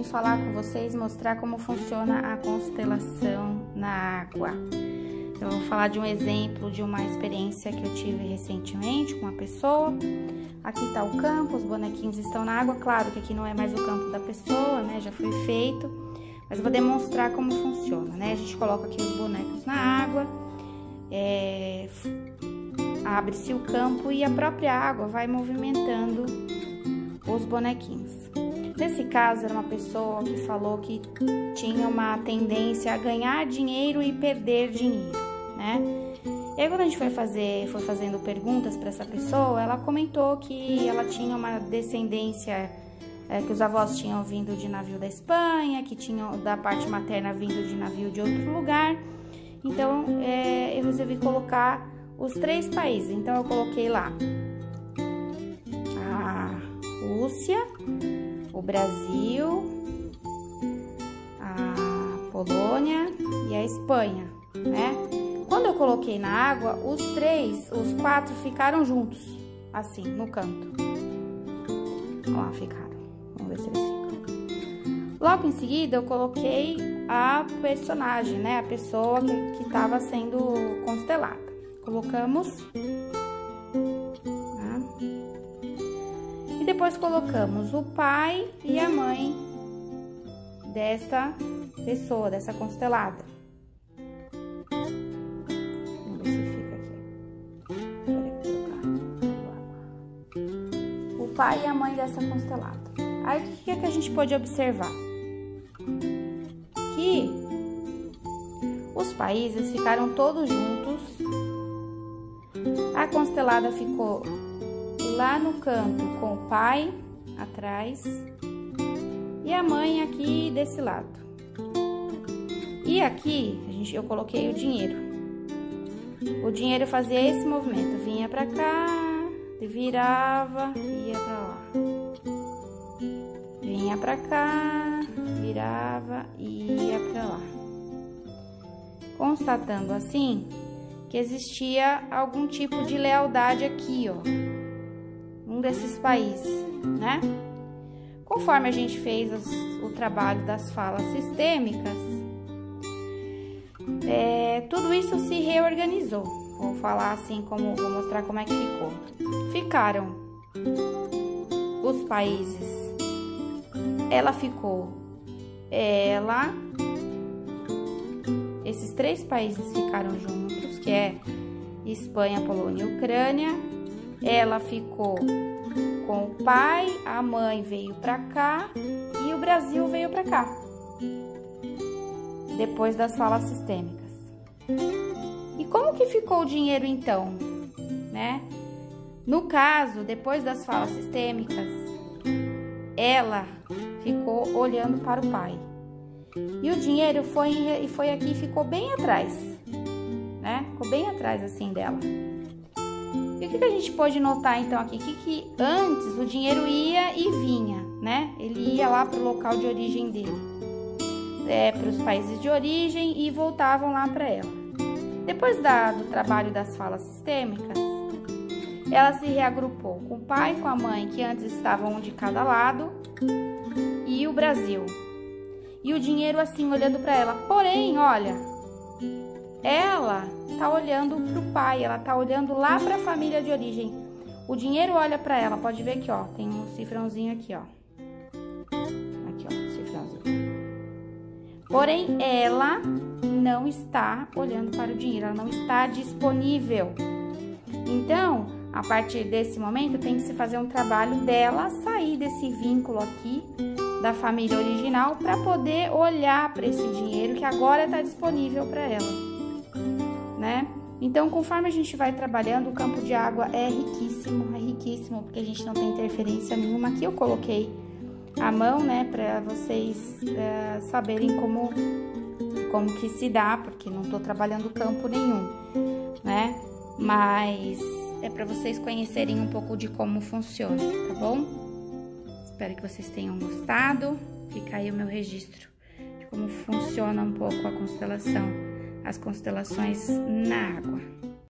vim falar com vocês, mostrar como funciona a constelação na água. Eu vou falar de um exemplo de uma experiência que eu tive recentemente com uma pessoa. Aqui está o campo, os bonequinhos estão na água. Claro que aqui não é mais o campo da pessoa, né? Já foi feito, mas eu vou demonstrar como funciona, né? A gente coloca aqui os bonecos na água, abre-se o campo e a própria água vai movimentando os bonequinhos. Nesse caso, era uma pessoa que falou que tinha uma tendência a ganhar dinheiro e perder dinheiro, né? E aí, quando a gente foi fazendo perguntas para essa pessoa, ela comentou que ela tinha uma descendência, que os avós tinham vindo de navio da Espanha, que tinham da parte materna vindo de navio de outro lugar. Então, eu resolvi colocar os três países. Então, eu coloquei lá a Rússia, o Brasil, a Polônia e a Espanha, né? Quando eu coloquei na água, os quatro ficaram juntos, assim, no canto. Ó, ficaram. Vamos ver se eles ficam. Logo em seguida, eu coloquei a personagem, né? A pessoa que estava sendo constelada. Colocamos... Depois colocamos o pai e a mãe dessa pessoa, dessa constelada. Vamos ver se fica aqui. O pai e a mãe dessa constelada. Aí, o que é que a gente pode observar? Que os países ficaram todos juntos. A constelada ficou lá no canto com o pai atrás e a mãe aqui desse lado. E aqui eu coloquei o dinheiro. O dinheiro fazia esse movimento, vinha pra cá, virava, ia pra lá. Vinha pra cá, virava, ia pra lá. Constatando assim que existia algum tipo de lealdade aqui, ó, desses países, né? Conforme a gente fez o trabalho das falas sistêmicas, tudo isso se reorganizou. Vou falar assim, vou mostrar como é que ficou. Ficaram os países. Ela ficou ela. Esses três países ficaram juntos, que é Espanha, Polônia e Ucrânia. Ela ficou com o pai, a mãe veio pra cá e o Brasil veio pra cá. Depois das falas sistêmicas. E como que ficou o dinheiro então, né? No caso, depois das falas sistêmicas, ela ficou olhando para o pai. E o dinheiro foi aqui e ficou bem atrás, né? Ficou bem atrás assim dela. E o que a gente pode notar, então, aqui? Que antes o dinheiro ia e vinha, né? Ele ia lá para o local de origem dele, para os países de origem e voltavam lá para ela. Depois do trabalho das falas sistêmicas, ela se reagrupou com o pai e com a mãe, que antes estavam um de cada lado, e o Brasil. E o dinheiro assim, olhando para ela. Porém, olha, ela tá olhando pro pai, ela tá olhando lá pra família de origem. O dinheiro olha pra ela, pode ver aqui, ó, tem um cifrãozinho aqui, ó. Aqui, ó, cifrãozinho. Porém, ela não está olhando para o dinheiro, ela não está disponível. Então, a partir desse momento, tem que se fazer um trabalho dela sair desse vínculo aqui da família original pra poder olhar pra esse dinheiro que agora tá disponível pra ela, né? Então, conforme a gente vai trabalhando, o campo de água é riquíssimo, porque a gente não tem interferência nenhuma. Aqui eu coloquei a mão, né, para vocês saberem como que se dá, porque não tô trabalhando campo nenhum, né? Mas é para vocês conhecerem um pouco de como funciona, tá bom? Espero que vocês tenham gostado. Fica aí o meu registro de como funciona um pouco as constelações na água.